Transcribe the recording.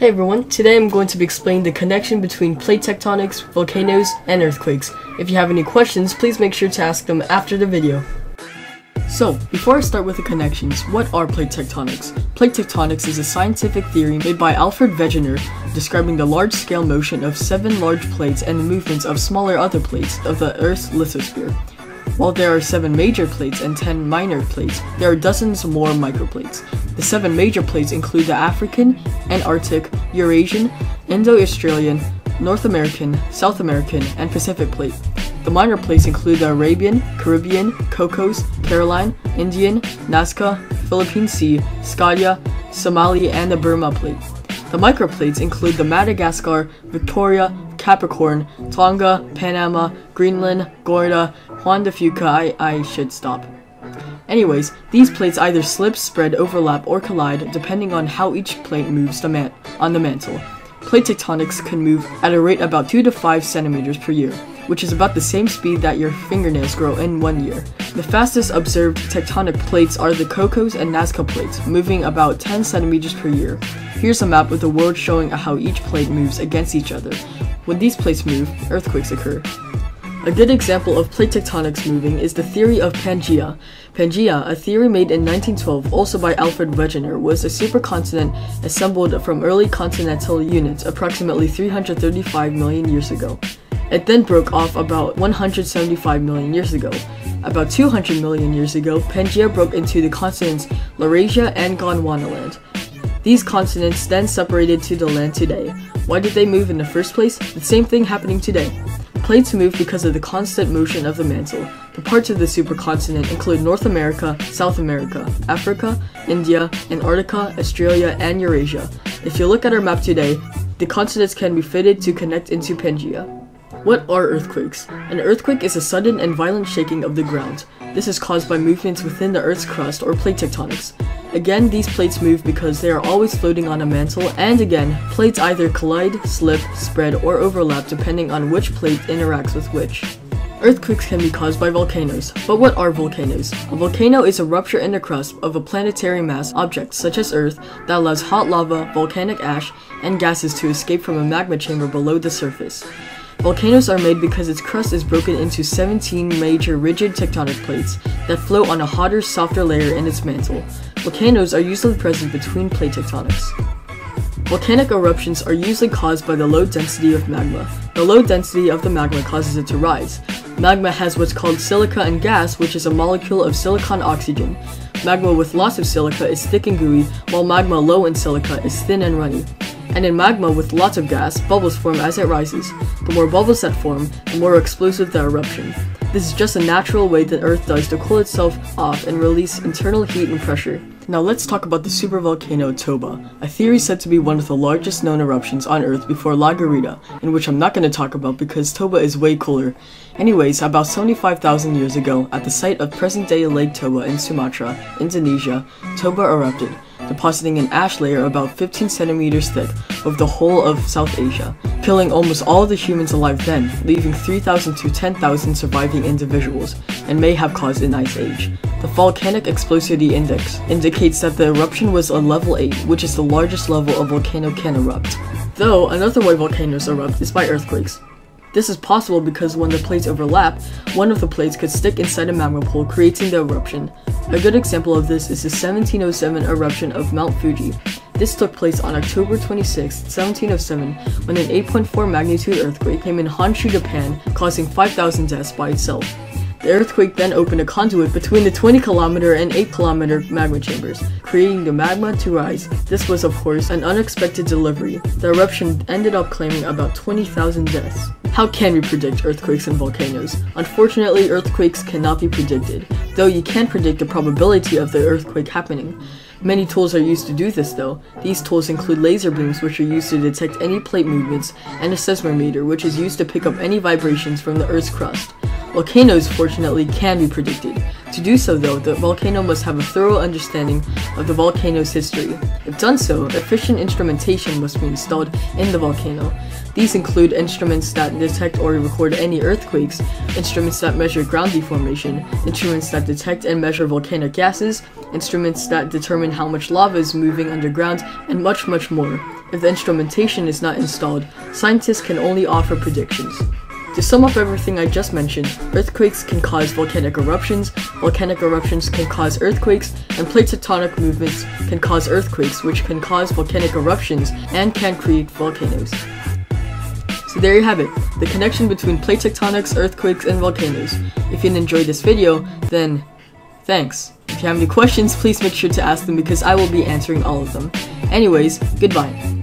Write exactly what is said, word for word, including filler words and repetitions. Hey everyone, today I'm going to be explaining the connection between plate tectonics, volcanoes, and earthquakes. If you have any questions, please make sure to ask them after the video. So, before I start with the connections, what are plate tectonics? Plate tectonics is a scientific theory made by Alfred Wegener describing the large-scale motion of seven large plates and the movements of smaller other plates of the Earth's lithosphere. While there are seven major plates and ten minor plates, there are dozens more microplates. The seven major plates include the African, Antarctic, Eurasian, Indo-Australian, North American, South American, and Pacific plate. The minor plates include the Arabian, Caribbean, Cocos, Caroline, Indian, Nazca, Philippine Sea, Scotia, Somali, and the Burma plate. The microplates include the Madagascar, Victoria, Capricorn, Tonga, Panama, Greenland, Gorda, Juan de Fuca. I, I should stop. Anyways, these plates either slip, spread, overlap, or collide depending on how each plate moves the man on the mantle. Plate tectonics can move at a rate about two to five centimeters per year, which is about the same speed that your fingernails grow in one year. The fastest observed tectonic plates are the Cocos and Nazca plates, moving about ten centimeters per year. Here's a map with the world showing how each plate moves against each other. When these plates move, earthquakes occur. A good example of plate tectonics moving is the theory of Pangaea. Pangaea, a theory made in nineteen twelve, also by Alfred Wegener, was a supercontinent assembled from early continental units approximately three hundred thirty-five million years ago. It then broke off about one hundred seventy-five million years ago. About two hundred million years ago, Pangaea broke into the continents Laurasia and Gondwanaland. These continents then separated to the land today. Why did they move in the first place? The same thing happening today. Plates move because of the constant motion of the mantle. The parts of the supercontinent include North America, South America, Africa, India, Antarctica, Australia, and Eurasia. If you look at our map today, the continents can be fitted to connect into Pangaea. What are earthquakes? An earthquake is a sudden and violent shaking of the ground. This is caused by movements within the Earth's crust or plate tectonics. Again, these plates move because they are always floating on a mantle, and again, plates either collide, slip, spread, or overlap depending on which plate interacts with which. Earthquakes can be caused by volcanoes, but what are volcanoes? A volcano is a rupture in the crust of a planetary mass object such as Earth that allows hot lava, volcanic ash, and gases to escape from a magma chamber below the surface. Volcanoes are made because its crust is broken into seventeen major rigid tectonic plates that float on a hotter, softer layer in its mantle. Volcanoes are usually present between plate tectonics. Volcanic eruptions are usually caused by the low density of magma. The low density of the magma causes it to rise. Magma has what's called silica and gas, which is a molecule of silicon oxygen. Magma with lots of silica is thick and gooey, while magma low in silica is thin and runny. And in magma with lots of gas, bubbles form as it rises. The more bubbles that form, the more explosive the eruption. This is just a natural way that Earth does to cool itself off and release internal heat and pressure. Now let's talk about the supervolcano Toba, a theory said to be one of the largest known eruptions on Earth before La Garita, in which I'm not going to talk about because Toba is way cooler. Anyways, about seventy-five thousand years ago, at the site of present-day Lake Toba in Sumatra, Indonesia, Toba erupted, depositing an ash layer about fifteen centimeters thick over the whole of South Asia, killing almost all of the humans alive then, leaving three thousand to ten thousand surviving individuals, and may have caused an ice age. The Volcanic Explosivity Index indicates that the eruption was a level eight, which is the largest level a volcano can erupt. Though, another way volcanoes erupt is by earthquakes. This is possible because when the plates overlap, one of the plates could stick inside a magma pool, creating the eruption. A good example of this is the seventeen oh seven eruption of Mount Fuji. This took place on October twenty-sixth, seventeen oh seven, when an eight point four magnitude earthquake came in Honshu, Japan, causing five thousand deaths by itself. The earthquake then opened a conduit between the twenty kilometer and eight kilometer magma chambers, creating the magma to rise. This was, of course, an unexpected delivery. The eruption ended up claiming about twenty thousand deaths. How can we predict earthquakes and volcanoes? Unfortunately, earthquakes cannot be predicted, though you can predict the probability of the earthquake happening. Many tools are used to do this though. These tools include laser beams, which are used to detect any plate movements, and a seismometer, which is used to pick up any vibrations from the Earth's crust. Volcanoes, fortunately, can be predicted. To do so though, the volcano must have a thorough understanding of the volcano's history. If done so, efficient instrumentation must be installed in the volcano. These include instruments that detect or record any earthquakes, instruments that measure ground deformation, instruments that detect and measure volcanic gases, instruments that determine how much lava is moving underground, and much much more. If the instrumentation is not installed, scientists can only offer predictions. To sum up everything I just mentioned, earthquakes can cause volcanic eruptions, volcanic eruptions can cause earthquakes, and plate tectonic movements can cause earthquakes, which can cause volcanic eruptions and can create volcanoes. So there you have it, the connection between plate tectonics, earthquakes, and volcanoes. If you enjoyed this video, then thanks. If you have any questions, please make sure to ask them because I will be answering all of them. Anyways, goodbye.